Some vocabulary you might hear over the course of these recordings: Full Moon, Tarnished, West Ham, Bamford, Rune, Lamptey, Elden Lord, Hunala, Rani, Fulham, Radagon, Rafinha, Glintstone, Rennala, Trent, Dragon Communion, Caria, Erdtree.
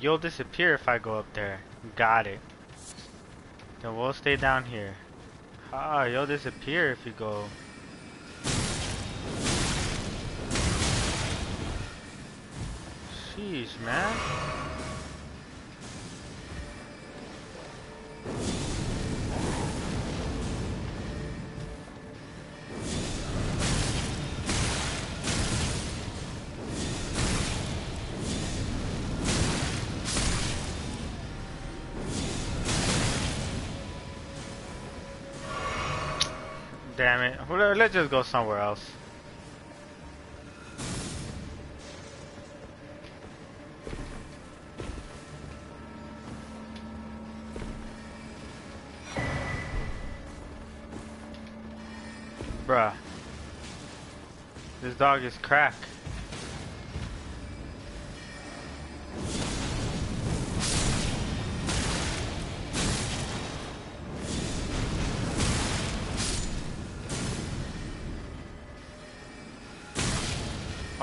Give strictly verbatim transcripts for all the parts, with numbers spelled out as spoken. You'll disappear if I go up there. Got it. Then we'll stay down here. Ah, you'll disappear if you go. Jeez, man. Damn it. Let's just go somewhere else. Bruh. This dog is crack.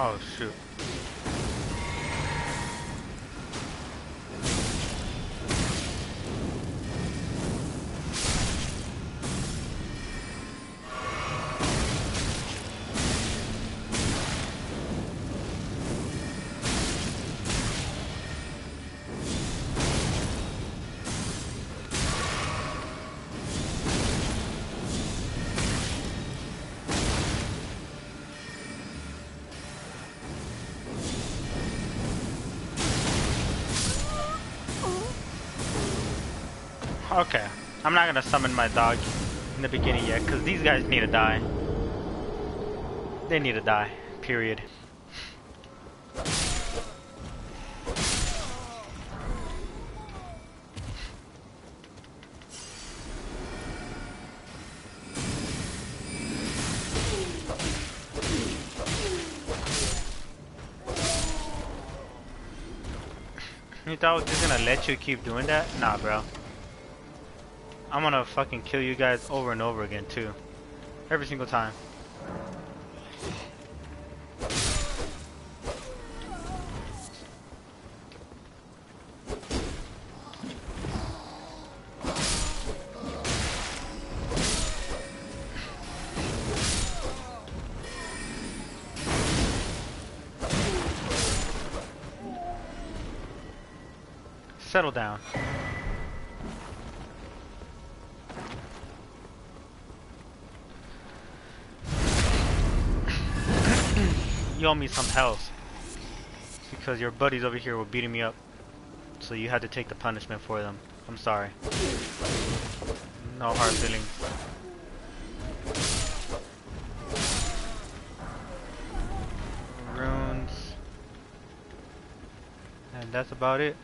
Oh shoot. Okay, I'm not gonna summon my dog in the beginning yet, because these guys need to die. They need to die, period. You thought I was just gonna let you keep doing that? Nah, bro. I'm gonna fucking kill you guys over and over again too. Every single time. Settle down. You owe me some health because your buddies over here were beating me up, so you had to take the punishment for them. I'm sorry. No hard feelings. Runes, and that's about it.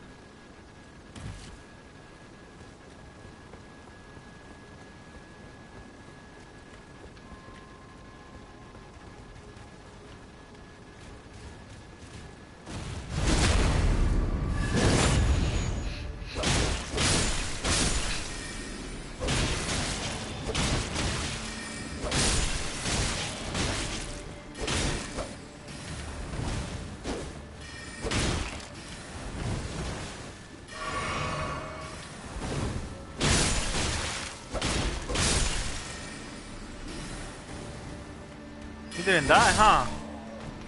You didn't die, huh?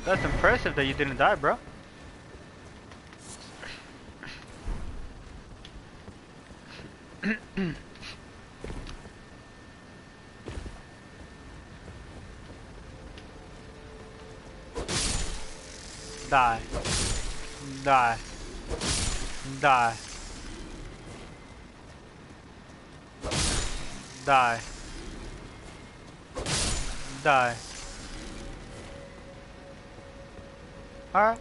That's impressive that you didn't die, bro. Die. Die. Die. Die. Die. Alright.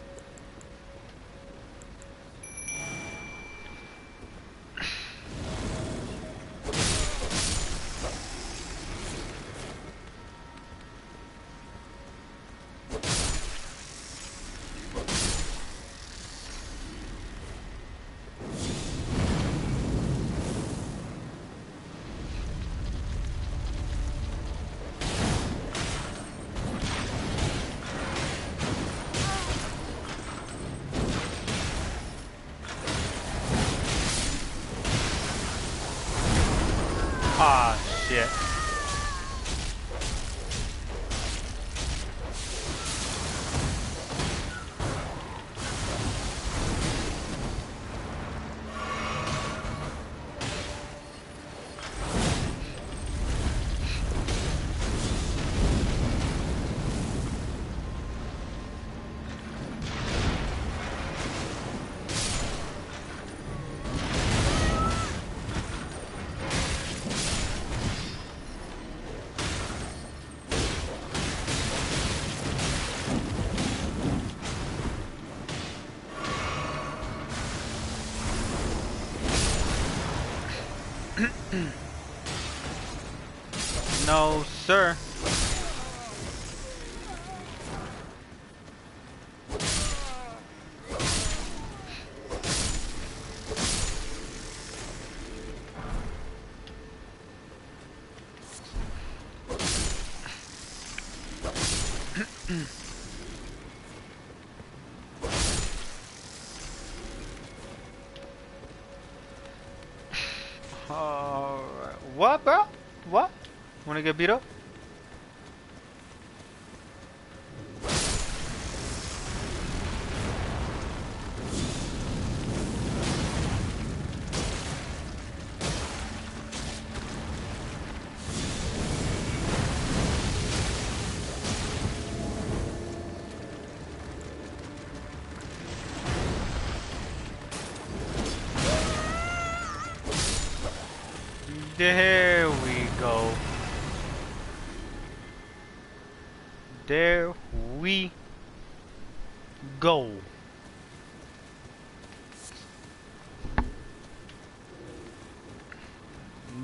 No, sir. All right. What, bro? What? Wanna get beat up? There we go. There we go.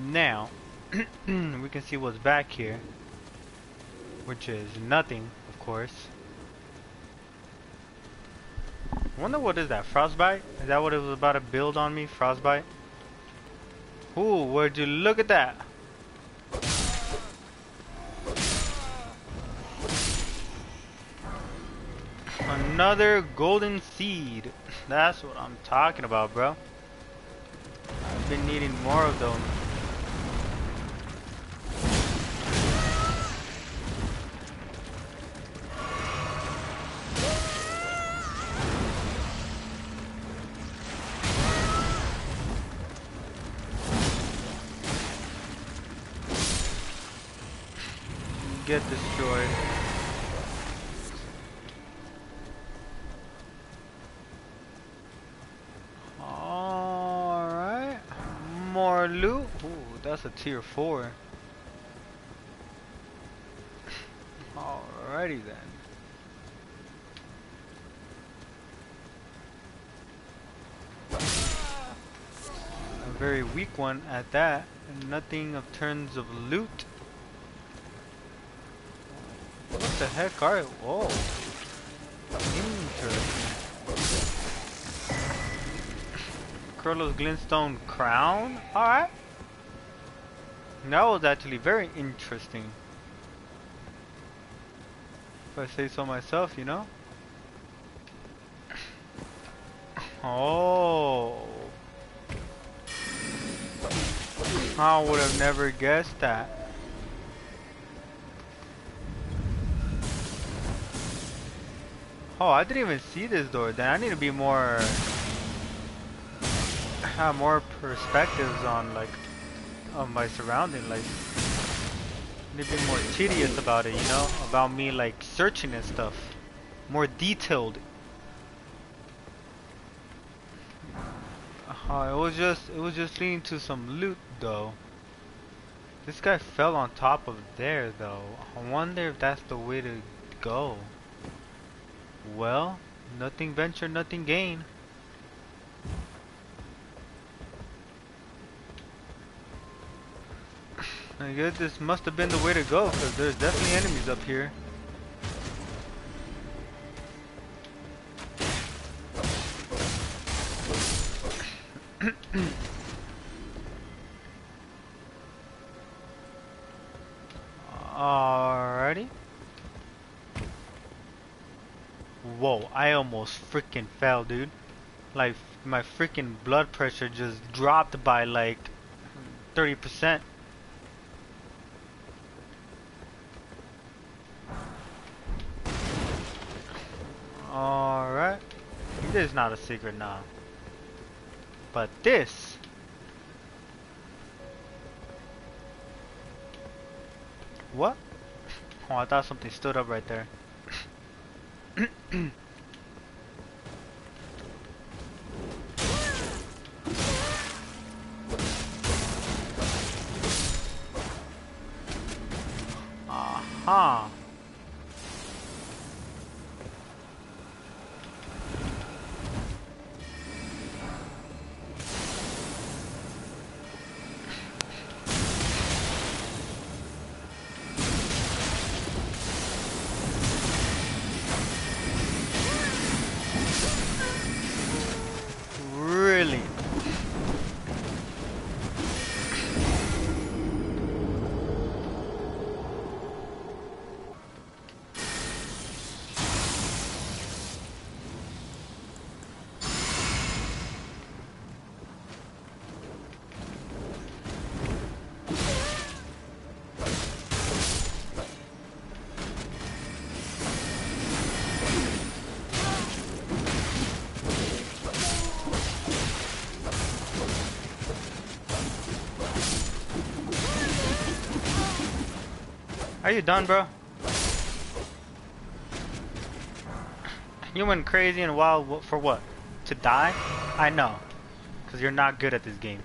Now, we can see what's back here, which is nothing, of course. Wonder what is that? Frostbite? Is that what it was about to build on me? Frostbite? Ooh, where'd you look at that? Another golden seed. That's what I'm talking about, bro. I've been needing more of those. Get destroyed. Alright, more loot. Ooh, that's a tier four. Alrighty then. A very weak one at that. Nothing of terms of loot. What the heck are you? Whoa. Interesting. Curlow's Glintstone Crown? Alright. That was actually very interesting. If I say so myself, you know? Oh. I would have never guessed that. Oh, I didn't even see this door. Then I need to be more... have more perspectives on, like, on my surrounding, like, I need to be more tedious about it, you know? About me, like, searching and stuff. More detailed. Uh, it was just, it was just leading to some loot, though. This guy fell on top of there, though. I wonder if that's the way to go. Well, nothing venture, nothing gain. I guess this must have been the way to go, because there's definitely enemies up here. Alrighty. Whoa, I almost freaking fell, dude. Like, my freaking blood pressure just dropped by like thirty percent. Alright. This is not a secret now. But this. What? Oh, I thought something stood up right there. Aha. Are you done, bro? You went crazy and wild for what? To die? I know. Because you're not good at this game.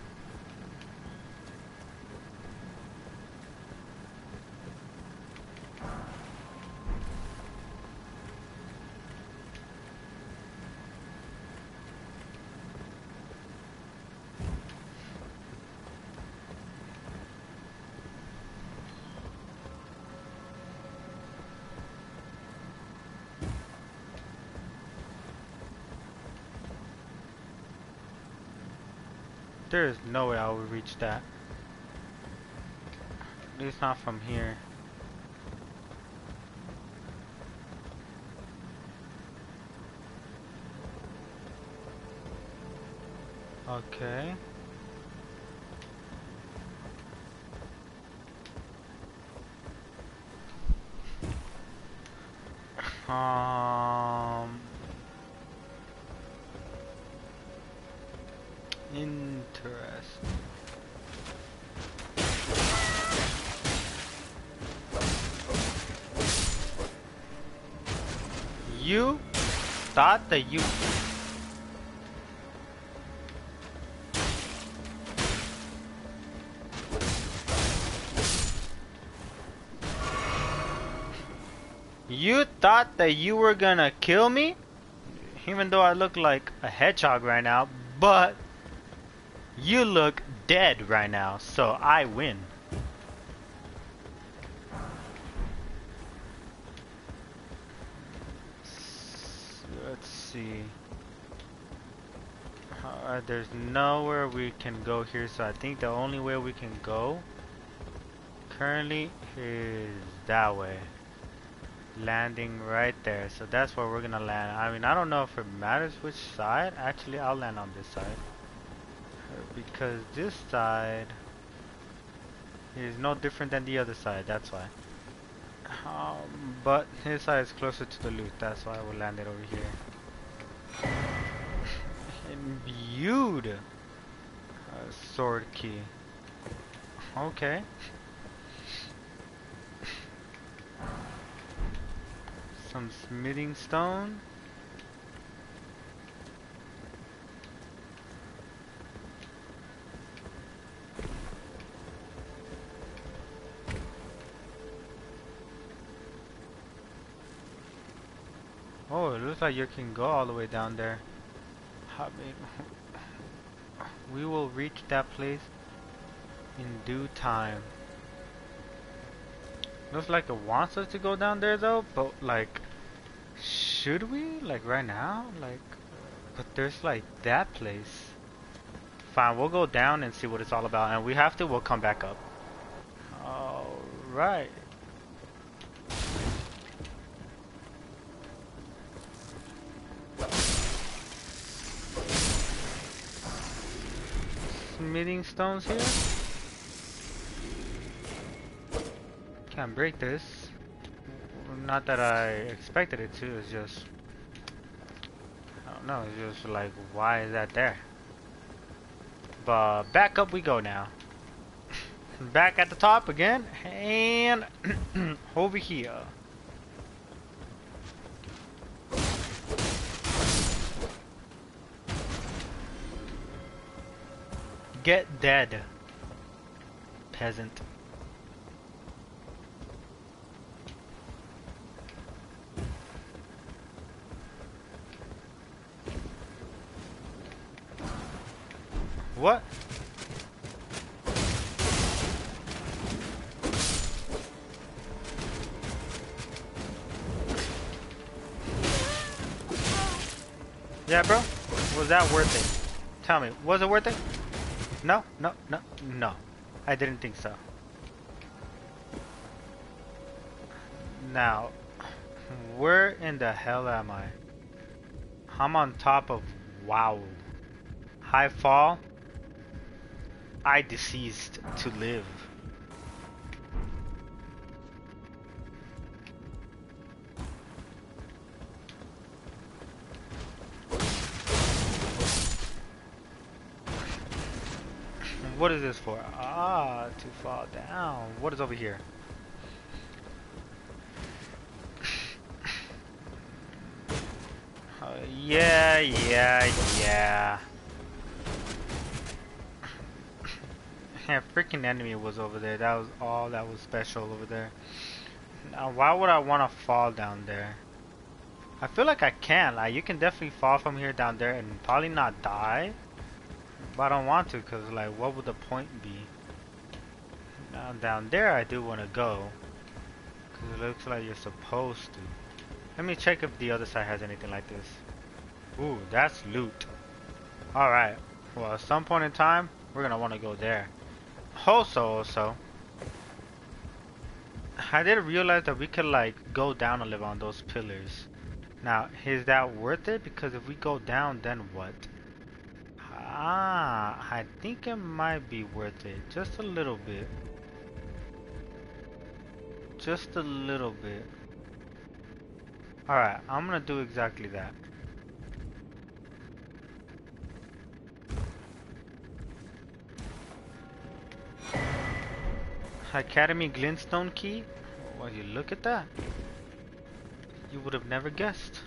There is no way I will reach that. At least not from here. Okay. Um. Interesting. You thought that you... You thought that you were gonna kill me? Even though I look like a hedgehog right now, but... you look dead right now, so I win. Let's see. Uh, there's nowhere we can go here, so I think the only way we can go currently is that way. Landing right there, so that's where we're gonna land. I mean, I don't know if it matters which side. Actually, I'll land on this side. Because this side is no different than the other side, that's why. Um, but his eye is closer to the loot, that's why I will land it over here. Imbued uh, sword key. Okay. Some smithing stone. Oh, it looks like you can go all the way down there. I mean, we will reach that place in due time. Looks like it wants us to go down there though, but like, should we? Like right now? Like, but there's like that place. Fine, we'll go down and see what it's all about, and we have to, we'll come back up. Alright. Smithing stones here. Can't break this. Not that I expected it to. It's just, I don't know. It's just like, why is that there? But back up we go now. Back at the top again, and over here. Get dead, peasant. What? Yeah, bro. Was that worth it? Tell me, was it worth it? No, no, no, no. I didn't think so. Now, where in the hell am I? I'm on top of... Wow. High fall. I deceased to live. What is this for? Ah, to fall down. What is over here? uh, yeah, yeah, yeah. That freaking enemy was over there. That was all that was special over there. Now, why would I want to fall down there? I feel like I can. Like, you can definitely fall from here down there and probably not die. But I don't want to, because like, what would the point be? Now down there I do want to go, because it looks like you're supposed to. Let me check if the other side has anything like this. Ooh, that's loot. Alright, well at some point in time we're going to want to go there. Also, also I did realize that we could like go down and live on those pillars. Now, is that worth it? Because if we go down, then what? Ah, I think it might be worth it. Just a little bit. Just a little bit. Alright, I'm gonna do exactly that. Academy Glintstone key? Well, you look at that. You would have never guessed.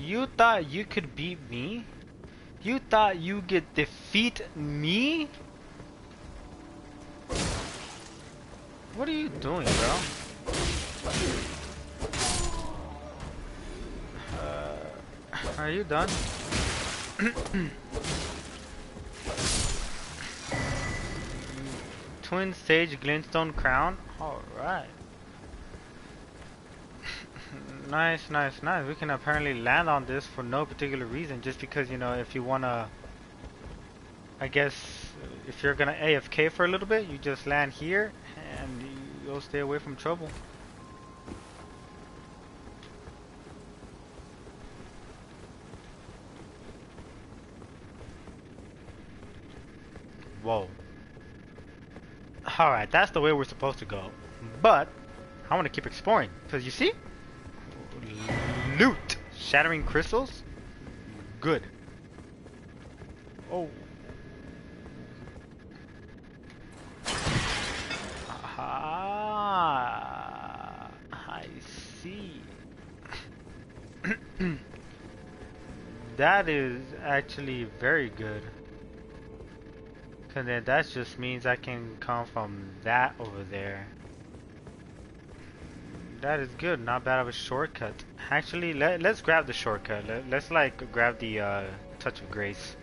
You thought you could beat me? You thought you could defeat me? What are you doing, bro? Uh, are you done? Twin Sage Glintstone Crown. Alright. Nice, nice, nice. We can apparently land on this for no particular reason. Just because, you know, if you want to... I guess, if you're going to A F K for a little bit, you just land here. And you'll stay away from trouble. Whoa. Alright, that's the way we're supposed to go. But I want to keep exploring. Because you see? Loot! Shattering crystals? Good. Oh. Ah, I see. That is actually very good. Cause then that just means I can come from that over there. That is good. Not bad of a shortcut. Actually, let, let's grab the shortcut. Let, let's like grab the uh, touch of grace.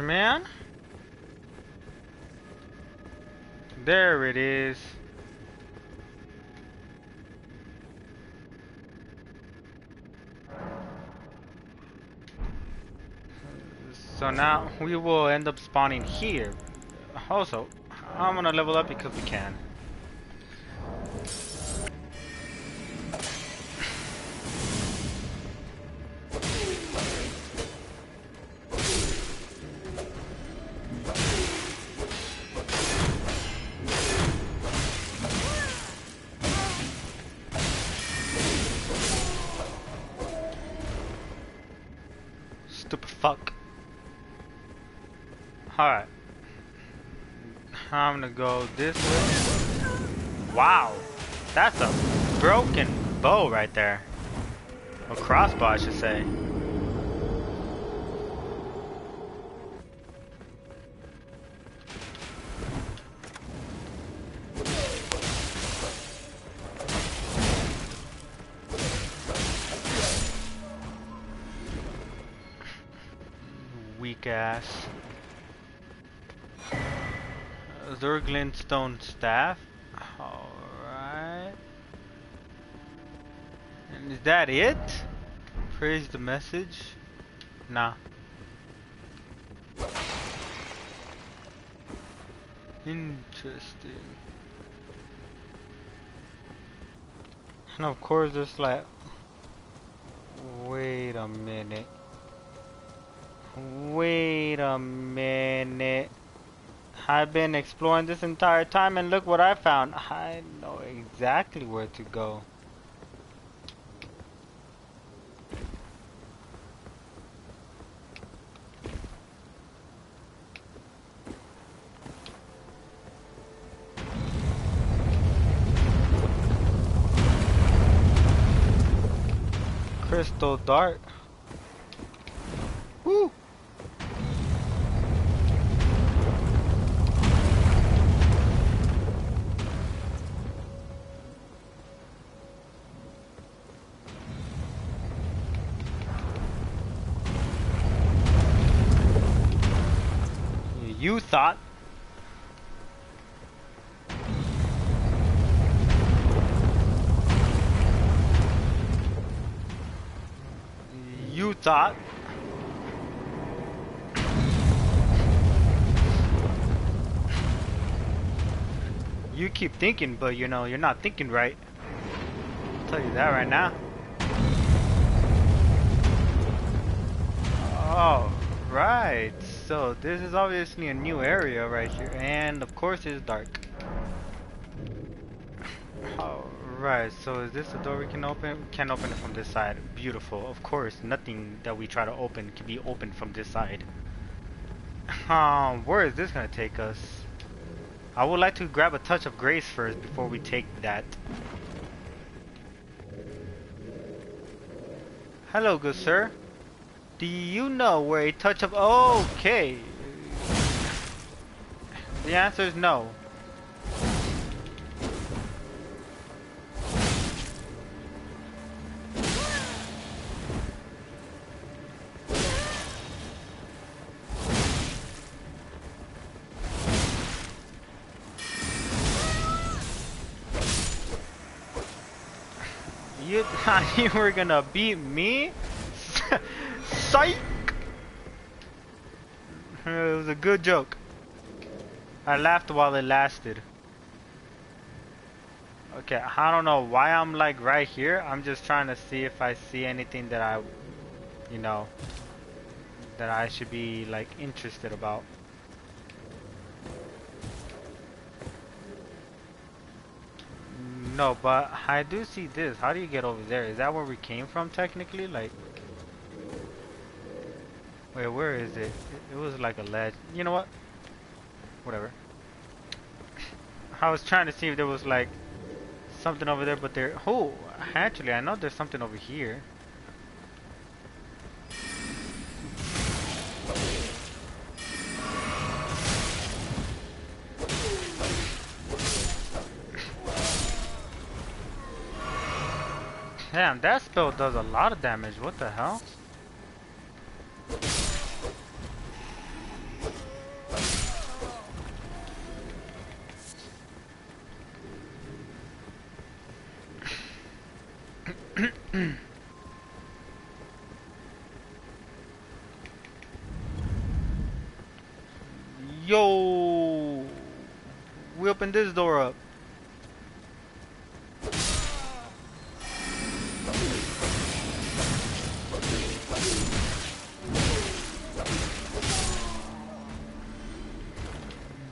Man, there it is. So now we will end up spawning here. Also, I'm gonna level up because we can. Fuck. Alright. I'm gonna go this way. Wow. That's a broken bow right there. A crossbow, I should say. Gas. Zerglin stone staff. Alright. And is that it? Praise the message? Nah. Interesting. And of course it's like, wait a minute. Wait a minute. I've been exploring this entire time and look what I found. I know exactly where to go. Crystal dart. Woo! You thought. You thought. You keep thinking, but you know, you're not thinking right. I'll tell you that right now. Oh. Right, so this is obviously a new area right here, and of course it's dark. Alright, so is this a door we can open? We can't open it from this side. Beautiful, of course, nothing that we try to open can be opened from this side. Um, where is this gonna take us? I would like to grab a touch of grace first before we take that. Hello, good sir. Do you know where a touch of... Okay. The answer is no. You thought you were gonna beat me? Psych! It was a good joke. I laughed while it lasted. Okay, I don't know why I'm like right here. I'm just trying to see if I see anything that I, you know, that I should be like interested about. No, but I do see this. How do you get over there? Is that where we came from technically? Like, wait, where is it? It was like a ledge. You know what? Whatever. I was trying to see if there was like something over there, but there. Oh, actually, I know there's something over here. Damn, that spell does a lot of damage. What the hell? Yo, we opened this door up.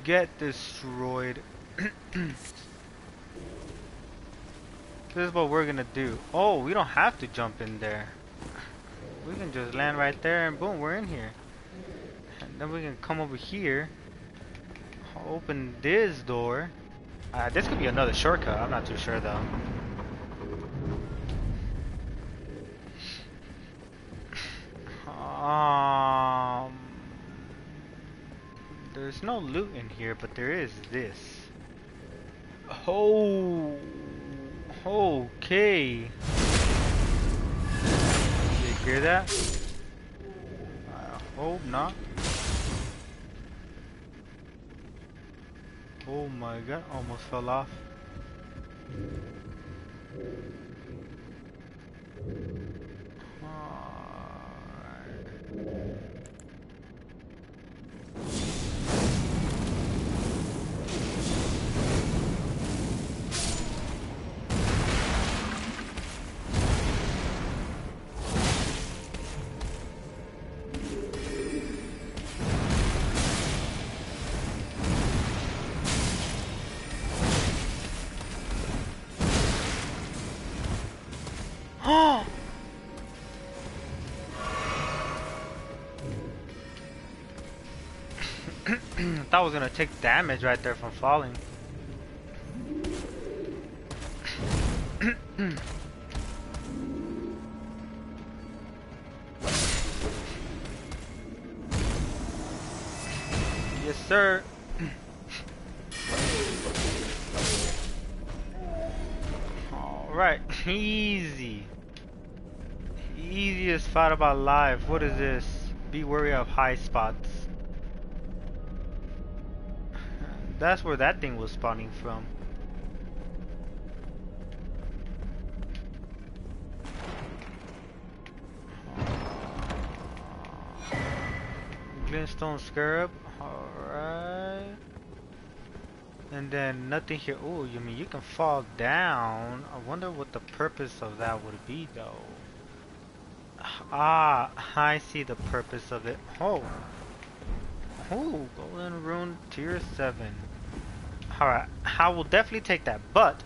Get destroyed. This is what we're gonna do. Oh, we don't have to jump in there. We can just land right there and boom, we're in here. And then we can come over here, open this door. Uh, this could be another shortcut. I'm not too sure though. Um, there's no loot in here, but there is this. Oh, okay. You hear that? I hope not. Oh my god, almost fell off. I thought I was gonna take damage right there from falling. Yes, sir. All right, easy. Easiest fight about life. What is this? Be wary of high spots. That's where that thing was spawning from. Glintstone scarab, alright. And then nothing here. Oh, you mean you can fall down. I wonder what the purpose of that would be though. Ah, I see the purpose of it. Oh. Oh, golden rune tier seven. Alright, I will definitely take that, but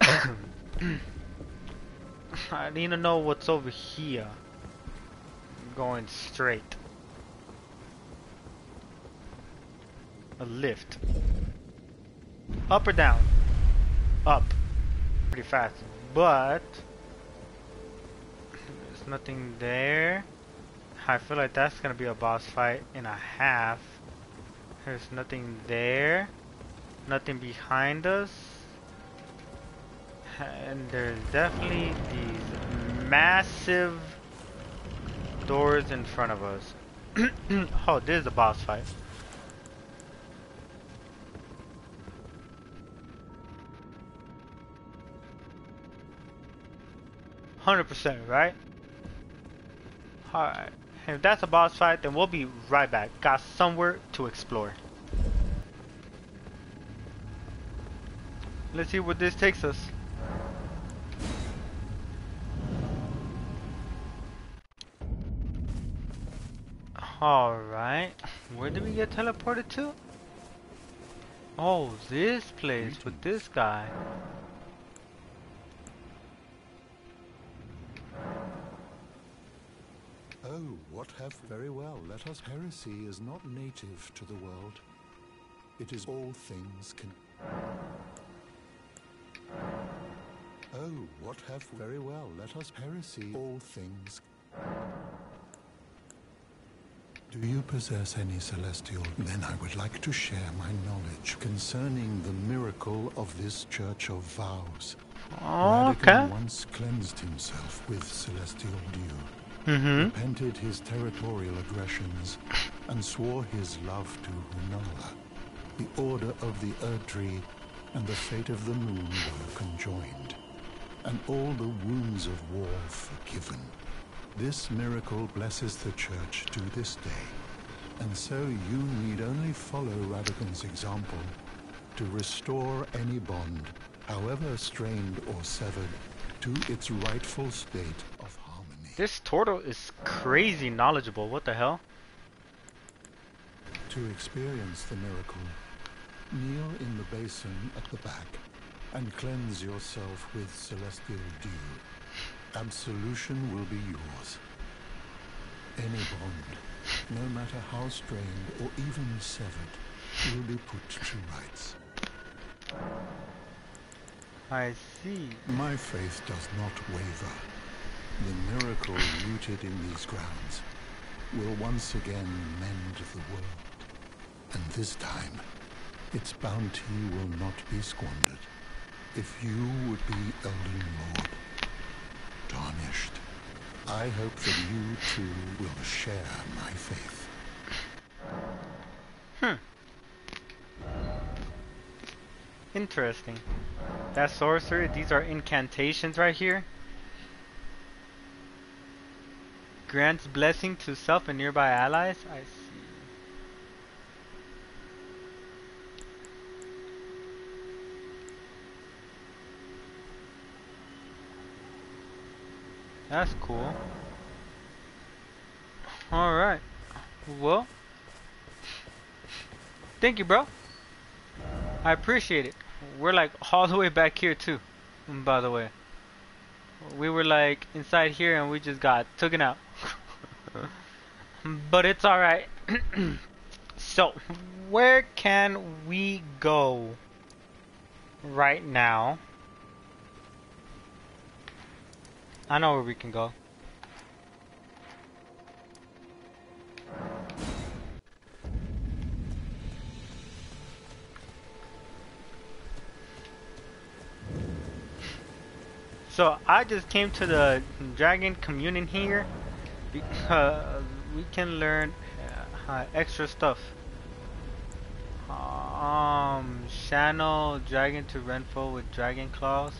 I need to know what's over here. I'm going straight. A lift. Up or down? Up. Pretty fast, but there's nothing there. I feel like that's gonna be a boss fight and a half. There's nothing there. Nothing behind us. And there's definitely these massive doors in front of us. Oh, this is a boss fight. one hundred percent, right? Alright, and if that's a boss fight, then we'll be right back. Got somewhere to explore. Let's see where this takes us. Alright, where did we get teleported to? Oh, this place with this guy. Oh, what have very well. Let us heresy is not native to the world. It is all things can. Oh, what have very well. Let us heresy all things. Do you possess any celestial? Then I would like to share my knowledge concerning the miracle of this Church of Vows. Oh, okay. Radagon once cleansed himself with celestial dew, mm-hmm. repented his territorial aggressions, and swore his love to Hunala. The order of the Erdtree and the fate of the moon were conjoined, and all the wounds of war forgiven. This miracle blesses the church to this day, and so you need only follow Radagon's example to restore any bond, however strained or severed, to its rightful state of harmony. This turtle is crazy knowledgeable, what the hell? To experience the miracle, kneel in the basin at the back and cleanse yourself with celestial dew. Absolution will be yours. Any bond, no matter how strained or even severed, will be put to rights. I see. My faith does not waver. The miracle rooted in these grounds will once again mend the world. And this time, its bounty will not be squandered. If you would be Elden Lord, Tarnished, I hope that you too will share my faith. Hmm. Interesting. That sorcery, these are incantations right here. Grants blessing to self and nearby allies. I That's cool. Alright. Well, thank you, bro. I appreciate it. We're like all the way back here too, by the way. We were like inside here and we just got taken out. But it's alright. So, where can we go right now? I know where we can go. So I just came to the Dragon Communion here because we can learn uh, extra stuff. Um, channel dragon to Renfo with dragon claws.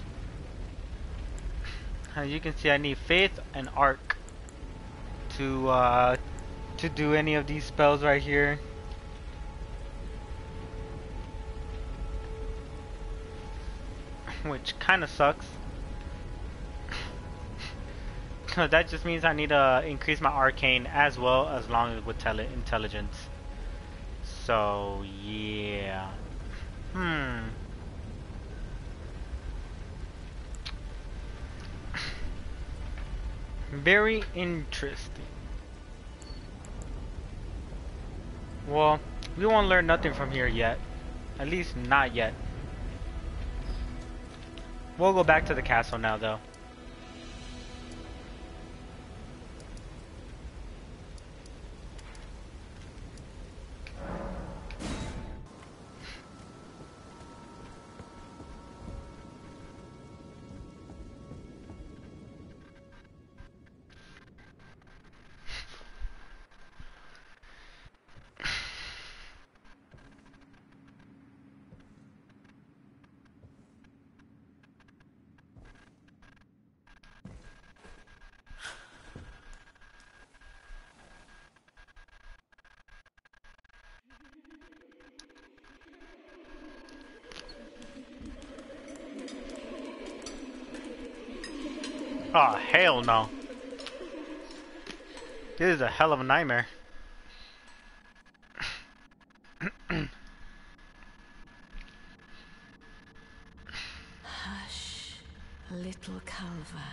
As you can see, I need faith and arc to uh, to do any of these spells right here. Which kind of sucks. That just means I need to increase my arcane as well, as long as with tele intelligence. So, yeah. Hmm. Very interesting. Well, we won't learn nothing from here yet. At least not yet. We'll go back to the castle now though. Oh, hell no. This is a hell of a nightmare. Hush, little Calva.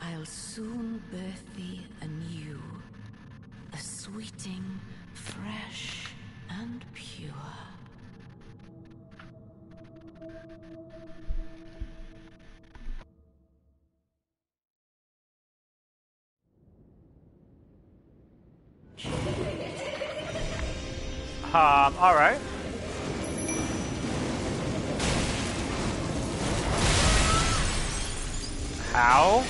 I'll soon birth thee anew, a sweeting, fresh and pure. Um, all right. How?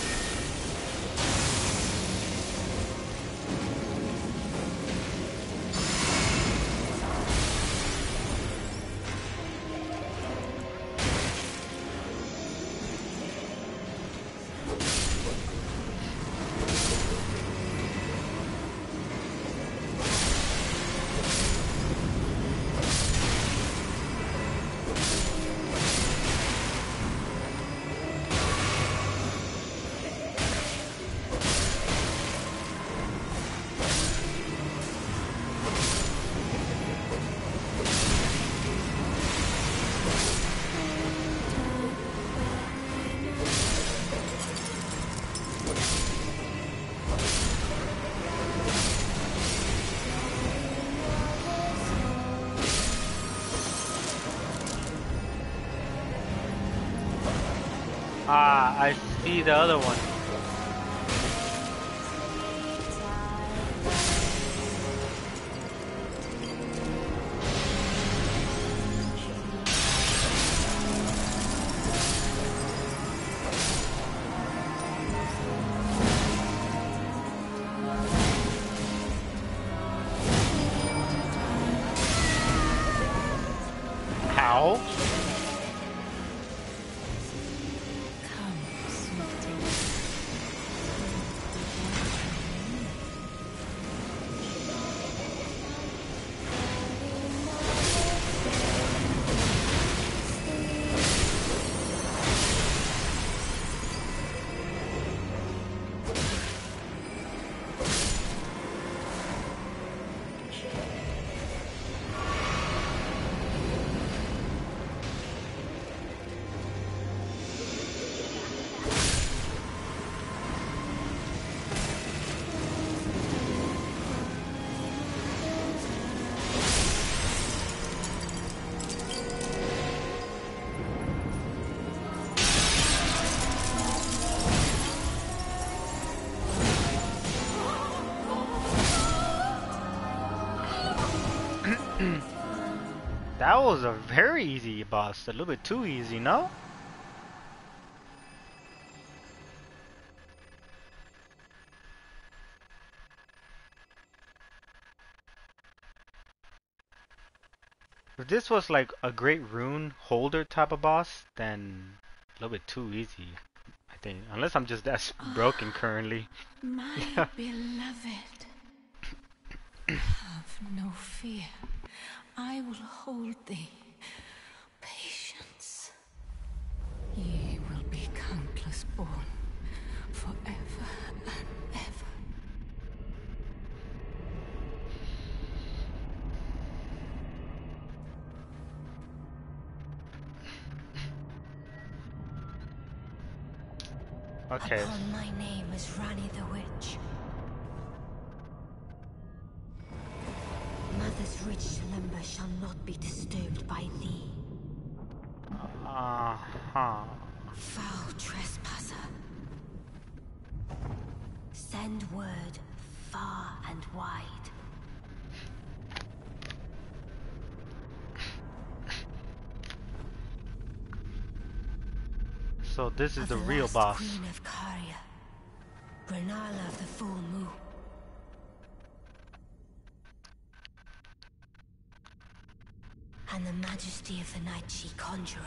I see the other one. That was a very easy boss, a little bit too easy, no? If this was like a great rune holder type of boss, then a little bit too easy, I think. Unless I'm just that oh, broken currently. My beloved, have no fear. I will hold thee. Patience. Ye will be countless born, forever and ever. Okay. Upon my name is Rani the Witch. Mother's rich slumber shall not be disturbed by thee. Uh-huh. Foul trespasser. Send word far and wide. So this is the, the real boss. Queen of Caria, Rennala of the Full Moon. And the majesty of the night she conjureth.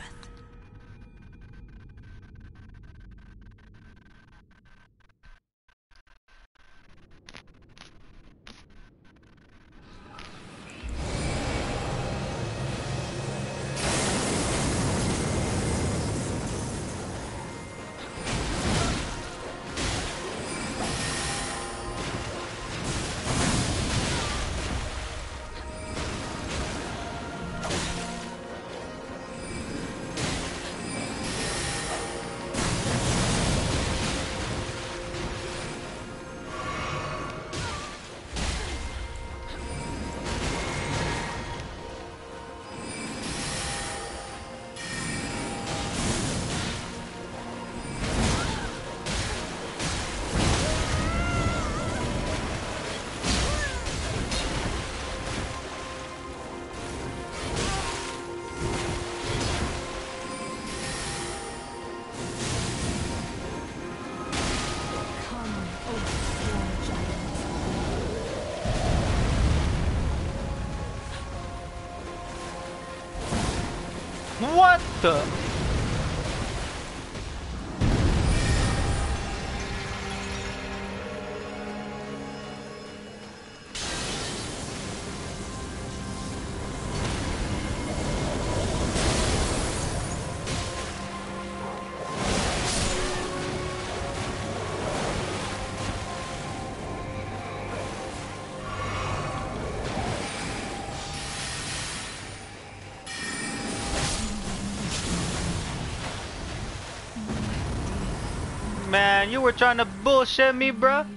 fucked up. Man, you were trying to bullshit me, bruh.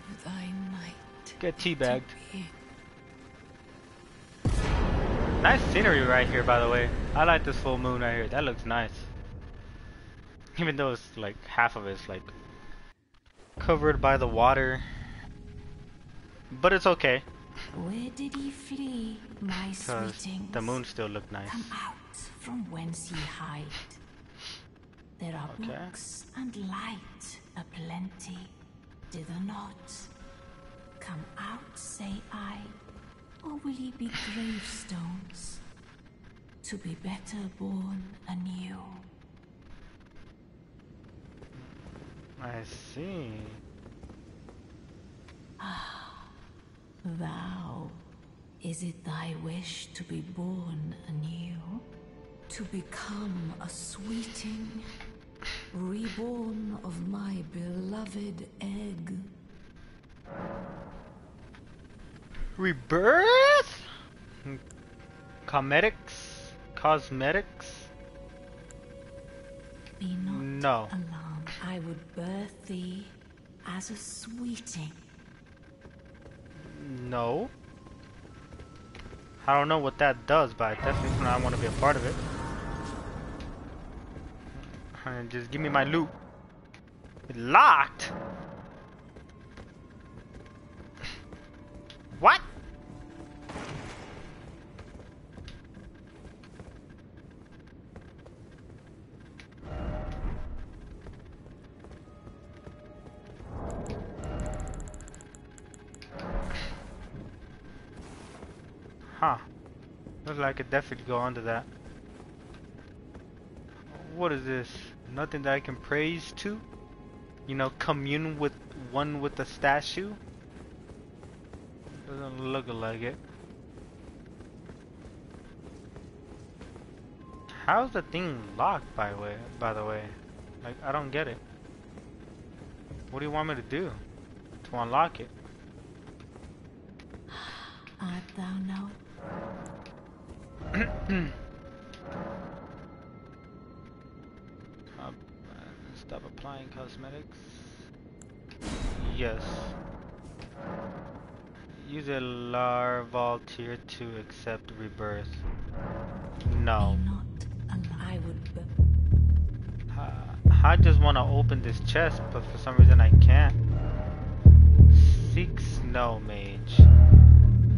Get teabagged. Nice scenery right here, by the way. I like this full moon right here. That looks nice. Even though it's like half of it's like covered by the water, but it's okay. Where did he flee, my sweetings? The moon still looked nice. Come out from whence ye hide. There are okay. books and light aplenty, dither not. Come out, say I, or will ye be gravestones, to be better born anew? I see. Ah, thou, is it thy wish to be born anew? To become a sweeting, reborn of my beloved egg. Rebirth? Cometics? Cosmetics? Be not no. alarmed. I would birth thee as a sweeting. No. I don't know what that does, but I definitely don't want to be a part of it. And just give me my loot. It's locked. What? Huh? Looks like I could definitely go under that. What is this? Nothing that I can praise to? You know, commune with one with the statue? Doesn't look like it. How's the thing locked by way by the way? Like, I don't get it. What do you want me to do to unlock it? Art thou not? Stop applying cosmetics. Yes. Use a larval tier to accept rebirth. No. I would. Uh, I just want to open this chest, but for some reason I can't. Seek snow mage.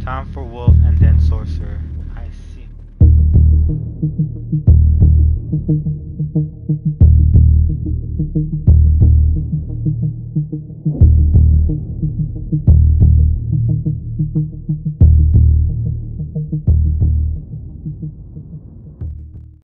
Time for wolf and then sorcerer. I see. Thank you.